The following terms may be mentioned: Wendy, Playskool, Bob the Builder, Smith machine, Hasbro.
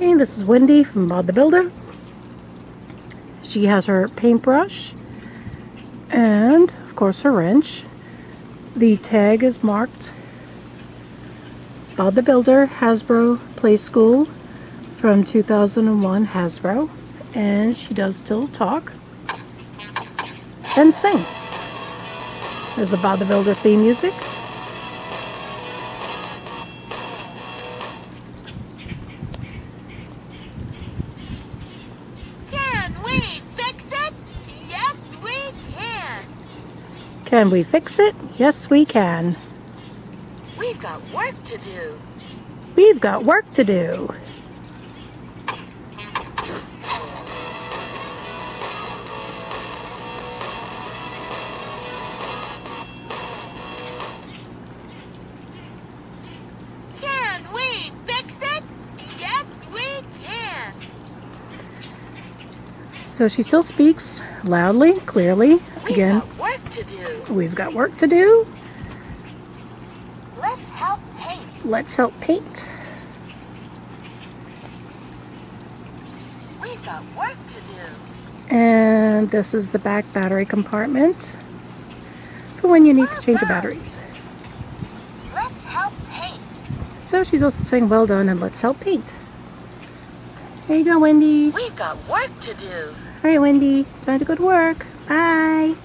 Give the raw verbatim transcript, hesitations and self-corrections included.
Hey, this is Wendy from Bob the Builder. She has her paintbrush and, of course, her wrench. The tag is marked Bob the Builder Hasbro Playskool from two thousand one Hasbro, and she does still talk and sing. There's a Bob the Builder theme music. Can we fix it? Yes, we can. Can we fix it? Yes, we can. We've got work to do. We've got work to do. Can we fix it? Yes, we can. So she still speaks loudly, clearly. We've Again, got work to do. We've got work to do. Let's help paint. We've got work to do. And this is the back battery compartment for when you need well to change done. the batteries. Let's help paint. So she's also saying well done and let's help paint. There you go, Wendy. We've got work to do. All right, Wendy. Time to go to work. Bye.